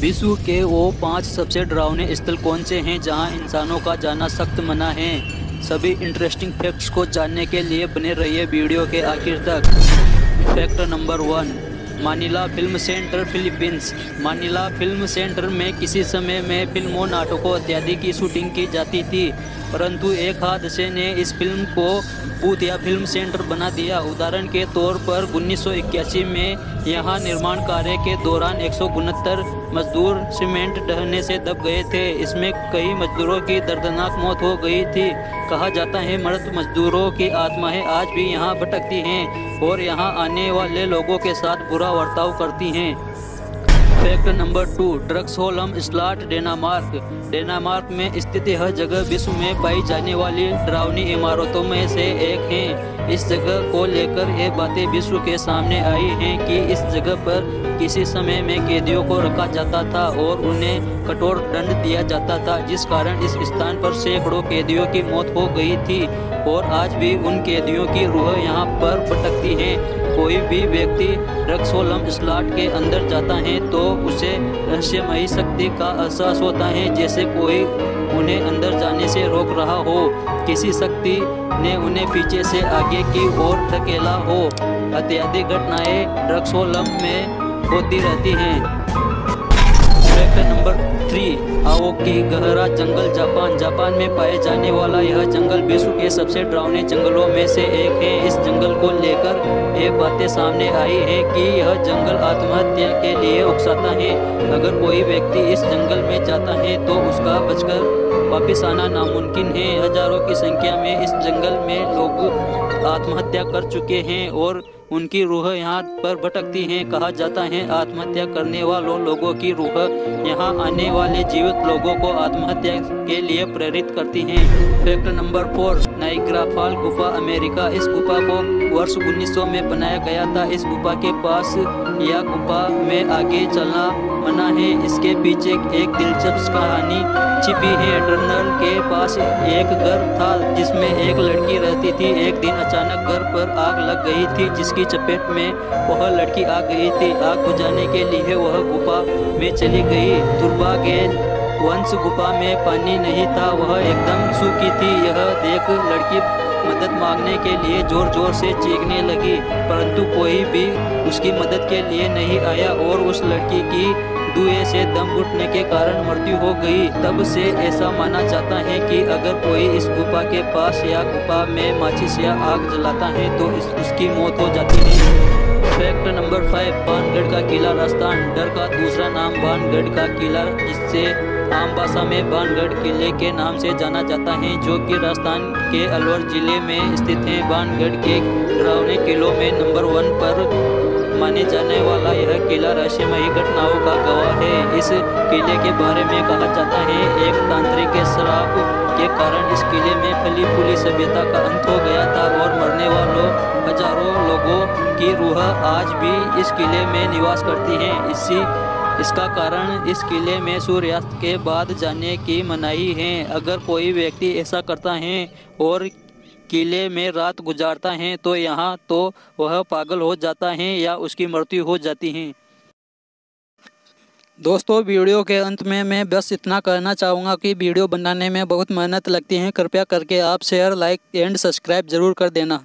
विश्व के वो 5 सबसे डरावने स्थल कौन से हैं जहां इंसानों का जाना सख्त मना है। सभी इंटरेस्टिंग फैक्ट्स को जानने के लिए बने रहिए वीडियो के आखिर तक। Fact number 1, Manila film centre, Philippines. Manila film centre में किसी समय में फिल्मों, नाटकों इत्यादि की शूटिंग की जाती थी, परंतु एक हादसे ने इस फिल्म को भूत या फिल्म सेंटर बना दिया। उदाहरण के तौर पर 1981 में यहाँ निर्माण कार्य के दौरान 169 मजदूर सीमेंट ढहने से दब गए थे। इसमें कई मजदूरों की दर्दनाक मौत हो गई थी। कहा जाता है मृत मजदूरों की आत्माएं आज भी यहाँ भटकती हैं और यहाँ आने वाले लोगों के साथ बुरा बर्ताव करती हैं। फैक्ट नंबर 2, ड्रग्सहोल्म स्लॉट, डेनमार्क। डेनमार्क में स्थित यह जगह विश्व में पाई जाने वाली डरावनी इमारतों में से एक है। इस जगह को लेकर ये बातें विश्व के सामने आई हैं कि इस जगह पर किसी समय में कैदियों को रखा जाता था और उन्हें कठोर दंड दिया जाता था, जिस कारण इस स्थान पर सैकड़ों कैदियों की मौत हो गई थी और आज भी उन कैदियों की रूह यहाँ पर भटकती है। कोई भी व्यक्ति ड्रग्सहोल्म स्लॉट के अंदर जाता है तो उसे रहस्यमयी शक्ति का एहसास होता है, जैसे कोई उन्हें अंदर जाने से रोक रहा हो, किसी शक्ति ने उन्हें पीछे से आगे की ओर धकेला हो। इत्यादि घटनाएं ड्रग्सहोल्म में होती रहती हैं। नंबर 3, आओकीगहरा जंगल, जापान। जापान में पाए जाने वाला यह जंगल विश्व के सबसे डरावने जंगलों में से एक है। इस जंगल को लेकर ये बातें सामने आई हैं कि यह जंगल आत्महत्या के लिए उकसाता है। अगर कोई व्यक्ति इस जंगल में जाता है तो उसका बचकर वापिस आना नामुमकिन है। हजारों की संख्या में इस जंगल में लोग आत्महत्या कर चुके हैं और उनकी रूह यहाँ पर भटकती हैं। कहा जाता है आत्महत्या करने वालों लोगों की रूह यहाँ आने वाले जीवित लोगों को आत्महत्या के लिए प्रेरित करती हैं। फैक्ट नंबर 4, नाइग्रा फॉल गुफा, अमेरिका। इस गुफा को वर्ष 1900 में बनाया गया था। इस गुफा के पास या गुफा में आगे चलना मना है। इसके पीछे एक दिलचस्प कहानी छिपी है। टनल के पास एक घर था जिसमें एक लड़की रहती थी। एक दिन अचानक घर पर आग लग गई थी, जिसकी चपेट में वह लड़की आ गई थी। आग बुझाने के लिए वह गुफा में चली गई। दुर्भाग्यवश गुफा में पानी नहीं था, वह एकदम सूखी थी। यह देख लड़की मदद मांगने के लिए जोर जोर से चीखने लगी, परंतु कोई भी उसकी मदद के लिए नहीं आया और उस लड़की की धुएं से दम घुटने के कारण मृत्यु हो गई। तब से ऐसा माना जाता है कि अगर कोई इस गुफा के पास या गुफा में माचिस या आग जलाता है तो उसकी मौत हो जाती है। फैक्ट नंबर 5, भानगढ़ का किला, राजस्थान। डर का दूसरा नाम भानगढ़ का किला, जिससे आम भाषा में भानगढ़ किले के नाम से जाना जाता है, जो कि राजस्थान के अलवर जिले में स्थित है। भानगढ़ के डरावने किलों में नंबर 1 पर माने जाने वाला यह किला रहस्यमयी घटनाओं का गवाह है। इस किले के बारे में कहा जाता है एक तांत्रिक के श्राप के कारण इस किले में फली फूली सभ्यता का अंत हो गया था और मरने वालों हजारों लोगों की रूह आज भी इस किले में निवास करती है। इसका कारण इस किले में सूर्यास्त के बाद जाने की मनाही है। अगर कोई व्यक्ति ऐसा करता है और किले में रात गुजारता है तो यहाँ तो वह पागल हो जाता है या उसकी मृत्यु हो जाती है। दोस्तों, वीडियो के अंत में मैं बस इतना कहना चाहूँगा कि वीडियो बनाने में बहुत मेहनत लगती है। कृपया करके आप शेयर, लाइक एंड सब्सक्राइब ज़रूर कर देना।